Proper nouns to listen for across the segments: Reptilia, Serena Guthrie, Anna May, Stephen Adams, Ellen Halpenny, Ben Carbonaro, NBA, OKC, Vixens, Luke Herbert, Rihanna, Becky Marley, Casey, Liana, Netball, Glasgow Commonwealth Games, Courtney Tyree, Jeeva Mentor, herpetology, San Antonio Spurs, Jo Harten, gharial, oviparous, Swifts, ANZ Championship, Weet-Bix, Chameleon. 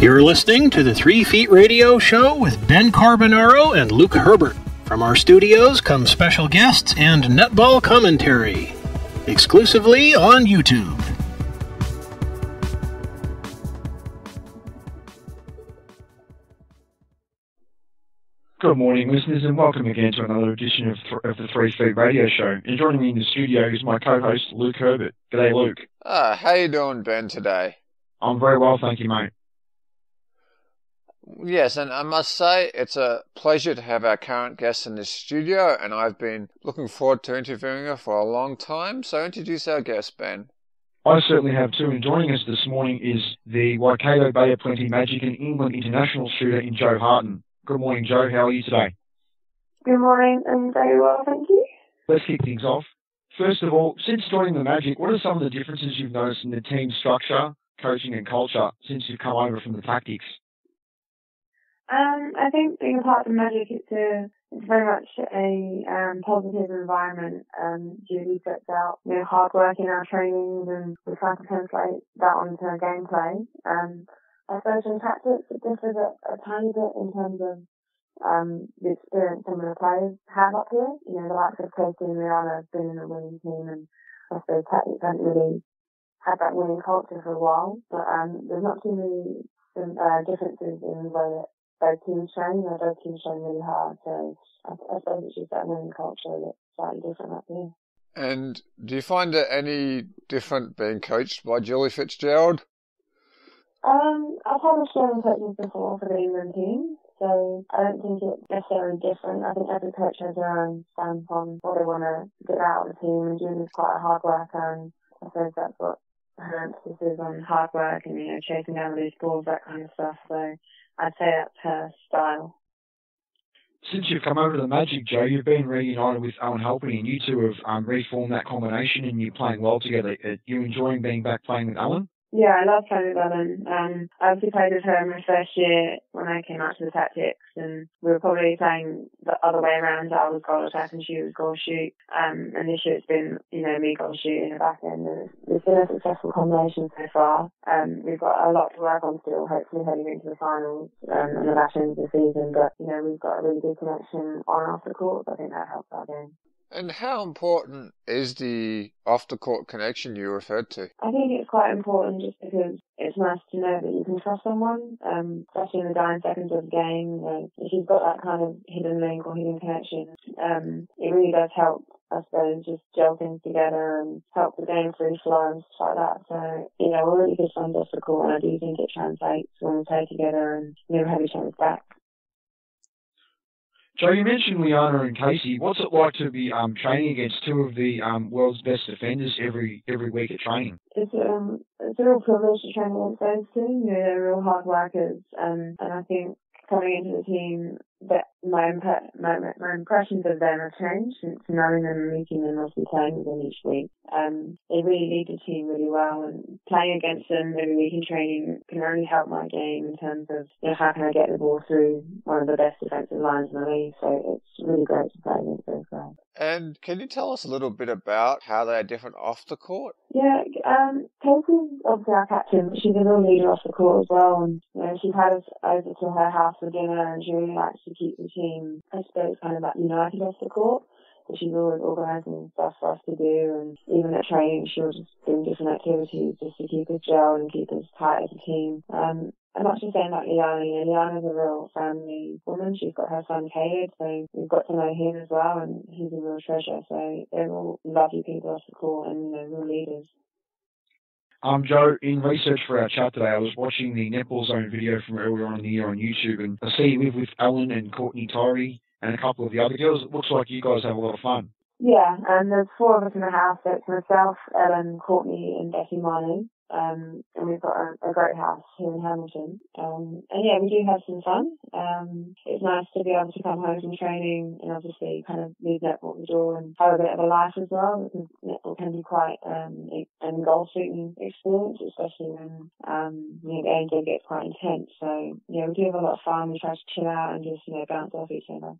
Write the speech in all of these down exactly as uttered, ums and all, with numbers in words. You're listening to the Three Feet Radio Show with Ben Carbonaro and Luke Herbert. From our studios come special guests and netball commentary, exclusively on YouTube. Good morning, listeners, and welcome again to another edition of, th- of the Three Feet Radio Show. And joining me in the studio is my co-host, Luke Herbert. G'day, Luke. Ah, uh, how you doing, Ben, today? I'm very well, thank you, mate. Yes, and I must say it's a pleasure to have our current guest in the studio, and I've been looking forward to interviewing her for a long time. So introduce our guest, Ben. I certainly have too, and joining us this morning is the Waikato Bay of Plenty Magic and England international shooter in Jo Harten. Good morning, Jo. How are you today? Good morning. I'm very well, thank you. Let's kick things off. First of all, since joining the Magic, what are some of the differences you've noticed in the team structure, coaching and culture since you've come over from the Tactics? Um, I think being a part of the Magic, it's, a, it's very much a um, positive environment. Um, Jilly sets out, you know, hard work in our trainings, and we try to translate that onto our gameplay. Um, I suppose in tactics, it differs a, a tiny bit in terms of um, the experience some of the players have up here. You know, the likes of Casey and Rihanna have been in a winning team, and I suppose tactics haven't really had that winning culture for a while. But um, there's not too many uh, differences in the way that both teams train, and both teams train really hard, so I, I suppose it's just that winning culture that's slightly different up here. And do you find it any different being coached by Jilly Fitzgerald? Um, I've had Australian coaches before for the England team, so I don't think it's necessarily different. I think every coach has their own stance on what they want to get out of the team, and Jilly's quite a hard worker, and I suppose that's what her emphasis is on, hard work and, you know, chasing down loose balls, that kind of stuff, so I'd say that's her style. Since you've come over to the Magic, Jo, you've been reunited with Ellen Halpenny, and you two have um, reformed that combination, and you're playing well together. Are you enjoying being back playing with Ellen? Yeah, I love playing with Ellen. Um, I obviously played with her in my first year when I came out to the Tactics, and we were probably playing the other way around. I was goal attack and she was goal shoot. Um, and this year it's been, you know, me goal shoot in the back end, and it's been a successful combination so far. Um, we've got a lot to work on still, hopefully heading into the finals um, and the back end of the season. But, you know, we've got a really good connection on off the court. I think that helps our game. And how important is the off-the-court connection you referred to? I think it's quite important just because it's nice to know that you can trust someone, um, especially in the dying seconds of the game. You know, if you've got that kind of hidden link or hidden connection, um, it really does help, I suppose, just gel things together and help the game free flow and stuff like that. So, you know, we're really good friends off the court, and I do think it translates when we play together and never have each other's back. Jo, you mentioned Liana and Casey. What's it like to be um, training against two of the um, world's best defenders every every week at training? It's, um, it's a real privilege to train against those two. You know, they're real hard workers, um, and I think coming into the team, that my, imp- my my impressions of them have changed since knowing them and meeting them, obviously playing with them each week. Um, they really lead the team really well, and playing against them every week in training can only help my game in terms of, you know, how can I get the ball through one of the best defensive lines in the league. So it's really great to play against those guys. And can you tell us a little bit about how they are different off the court? Yeah, um, Casey's obviously our captain, but she's a real leader off the court as well. And, you know, she's had us over to her house for dinner, and she really likes to keep the team, I suppose, kind of like united off the court. So she's always organising stuff for us to do, and even at training she'll just do different activities just to keep us gel and keep us tight as a team. Um, I'm actually saying about Liana. You know, Liana's a real family woman. She's got her son Cade, so we've got to know him as well, and he's a real treasure. So they're all lovely people off the court, and, you know, real leaders. Um, Jo, in research for our chat today, I was watching the Netball Zone video from earlier on in the year on YouTube, and I see you live with Ellen and Courtney Tyree and a couple of the other girls. It looks like you guys have a lot of fun. Yeah, and there's four of us in the house. So it's myself, Ellen, Courtney, and Becky Marley. Um, and we've got a, a great house here in Hamilton. Um, and yeah, we do have some fun. Um, it's nice to be able to come home from training and obviously kind of leave netball at the door and have a bit of a life as well, because netball can be quite um, an engulfing experience, especially when um, you know, the A N Z gets quite intense. So yeah, we do have a lot of fun. We try to chill out and just, you know, bounce off each other.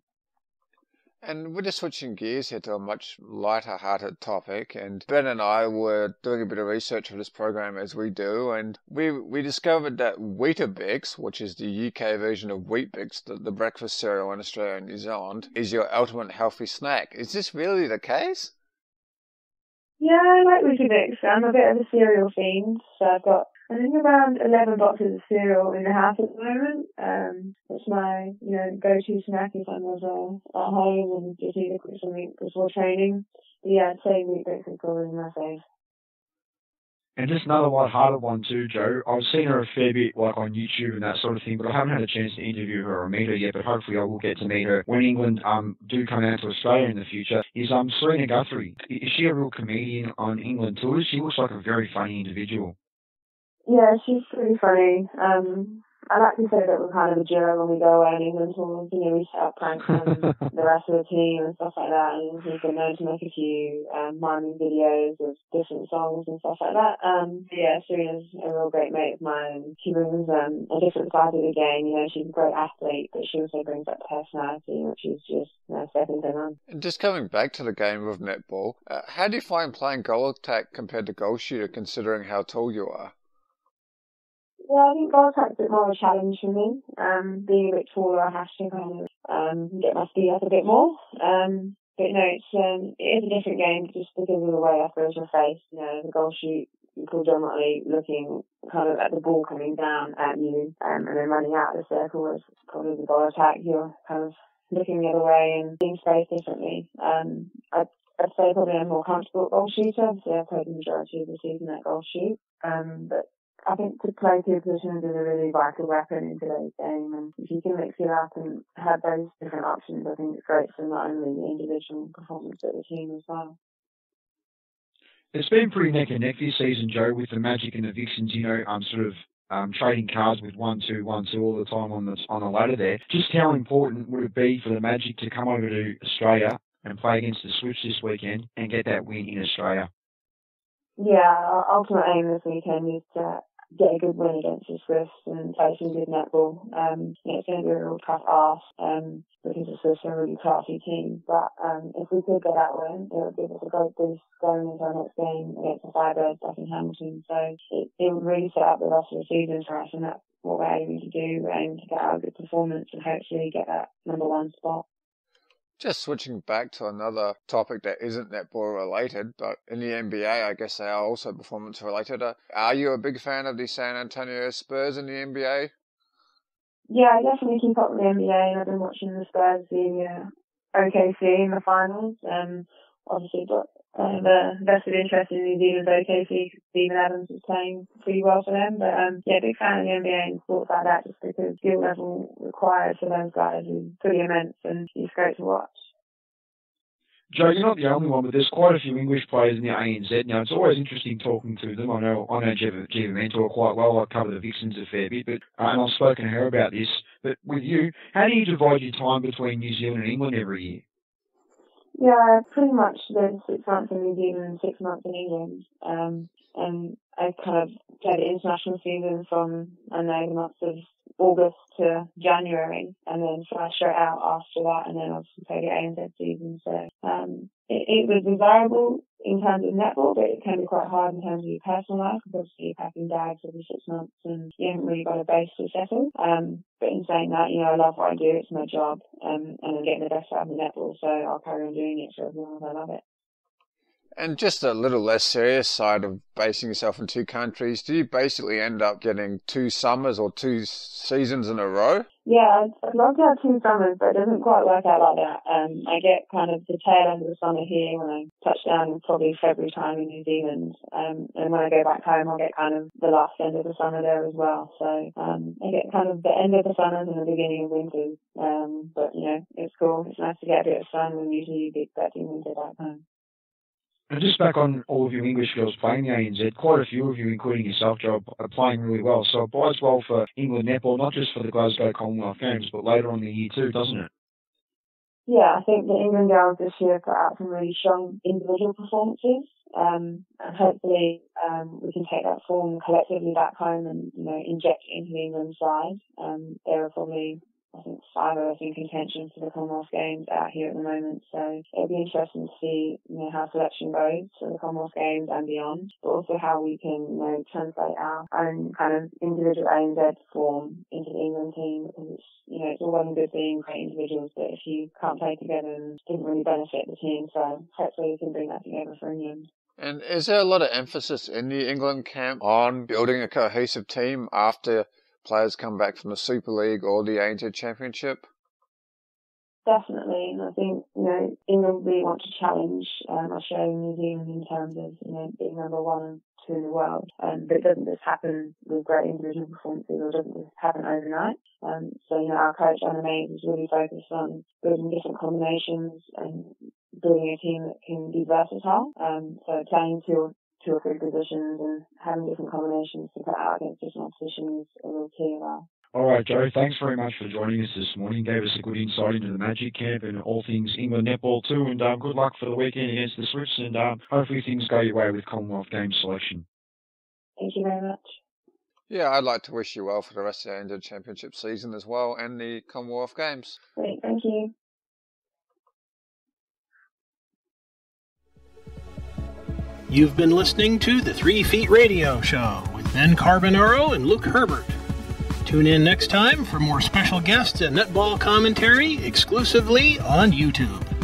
And we're just switching gears here to a much lighter-hearted topic, and Ben and I were doing a bit of research for this program, as we do, and we we discovered that Weet-Bix, which is the U K version of Weet-Bix, the, the breakfast cereal in Australia and New Zealand, is your ultimate healthy snack. Is this really the case? Yeah, I like Weet-Bix. I'm a bit of a cereal fiend, so I've got, I think, around eleven boxes of cereal in the house at the moment. Um, it's my, you know, go-to snack if I'm ever at home and just eat a quick something before training. But yeah, I'd say Weet-Bix is probably my favourite. And just another light-hearted one too, Jo. I've seen her a fair bit, like, on YouTube and that sort of thing, but I haven't had a chance to interview her or meet her yet, but hopefully I will get to meet her when England um do come out to Australia in the future. Is um Serena Guthrie, is she a real comedian on England tour? She looks like a very funny individual. Yeah, she's pretty funny. Um, I like to say that we're kind of a duo when we go away in England tours. You know, we set up pranks on the rest of the team and stuff like that, and we've been known to make a few um, miming videos of different songs and stuff like that. Um, yeah, Serena's a real great mate of mine. She brings um, a different side of the game. You know, she's a great athlete, but she also brings that personality, which is just, you know, second to none. And just coming back to the game of netball, uh, how do you find playing goal attack compared to goal shooter, considering how tall you are? Yeah, I think goal attack's a bit more of a challenge for me. Um, being a bit taller, I have to kind of um, get my speed up a bit more. Um, but no, it's um, it is a different game just because of the way I throw your face. You know, the goal shoot, you're predominantly looking kind of at the ball coming down at you, um, and then running out of the circle. Whereas probably the goal attack, you're kind of looking the other way and being spaced differently. Um, I I'd say probably I'm more comfortable at goal shooter. So I've played the majority of the season at goal shoot. Um, but I think to play two positions is a really vital weapon in today's game, and if you can mix it up and have those different options, I think it's great for not only the individual performance but the team as well. It's been pretty neck and neck this season, Jo, with the Magic and the Vixens, you know, um, sort of um, trading cards with one, two, one, two all the time on the, on the ladder there. Just how important would it be for the Magic to come over to Australia and play against the Swifts this weekend and get that win in Australia? Yeah, our ultimate aim this weekend is to get a good win against the Swifts and play some good netball. Um, you know, it's going to be a real tough ask um, because the Swifts are a really classy team. But um, if we could get that win, it would give us a great boost going into our next game against the Firebirds back in Hamilton. So it, it would really set up the rest of the season for us, and that's what we're aiming to do, and to get our good performance and hopefully get that number one spot. Just switching back to another topic that isn't netball related, but in the N B A, I guess they are also performance related. Are you a big fan of the San Antonio Spurs in the N B A? Yeah, I definitely keep up with the N B A, and I've been watching the Spurs being uh, O K C in the finals. Um, obviously, got uh, the vested interest in New Zealand's O K C because Stephen Adams is playing pretty well for them. But um, yeah, big fan of the N B A and sports like that, just because skill level required for those guys is pretty immense, and it's great to watch. Jo, you're not the only one, but there's quite a few English players in the A N Z now. It's always interesting talking to them. I know I know Jeeva, Jeeva Mentor quite well. I cover the Vixens a fair bit, but uh, and I've spoken to her about this. But with you, how do you divide your time between New Zealand and England every year? Yeah, pretty much there's six months in New Zealand and six months in England. Um, and I kind of play the international season from, I know, the months of August to January, and then fly straight out after that, and then obviously play the A N Z season. So um, it, it was desirable in terms of netball, but it can be quite hard in terms of your personal life, because obviously you're packing bags every six months and you haven't really got a base to settle. Um, but in saying that, you know, I love what I do, it's my job, um, and I'm getting the best out of the netball, so I'll carry on doing it for as long as I love it. And just a little less serious side of basing yourself in two countries, do you basically end up getting two summers or two seasons in a row? Yeah, I'd love to have two summers, but it doesn't quite work out like that. Um, I get kind of the tail end of the summer here when I touch down, probably February time in New Zealand. Um, and when I go back home, I'll get kind of the last end of the summer there as well. So um, I get kind of the end of the summers and the beginning of winters. Um, but, you know, it's cool. It's nice to get a bit of sun when usually you'd be expecting winter back home. And just back on all of you English girls playing the A N Z, quite a few of you, including yourself, Jo, are playing really well. So it buys well for England netball, not just for the Glasgow Commonwealth Games, but later on in the year too, doesn't it? Yeah, I think the England girls this year put out some really strong individual performances. Um, and hopefully um, we can take that form collectively back home and, you know, inject it into the England side. Um, they were probably I think five of us in contention for the Commonwealth Games out here at the moment. So it'll be interesting to see, you know, how selection goes for the Commonwealth Games and beyond, but also how we can, you know, translate our own kind of individual A N Z form into the England team, because it's, you know, it's all well and good being great individuals, but if you can't play together, it doesn't really benefit the team. So hopefully we can bring that together for England. And is there a lot of emphasis in the England camp on building a cohesive team after players come back from the Super League or the A N Z Championship? Definitely, and I think, you know, England really want to challenge um, Australia and New Zealand in terms of, you know, being number one and two in the world. Um, but it doesn't just happen with great individual performances, or it doesn't just happen overnight. Um, so, you know, our coach, Anna May, is really focused on building different combinations and building a team that can be versatile. Um, so playing two two or three positions and having different combinations to put out against different oppositions is a real key as well. All right, Jo, thanks very much for joining us this morning. Gave us a good insight into the Magic Camp and all things England netball too, and um, good luck for the weekend against the Swifts, and um, hopefully things go your way with Commonwealth Games selection. Thank you very much. Yeah, I'd like to wish you well for the rest of the A N Z Championship season as well, and the Commonwealth Games. Great, thank you. You've been listening to the Three Feet Radio Show with Ben Carbonaro and Luke Herbert. Tune in next time for more special guests and netball commentary exclusively on YouTube.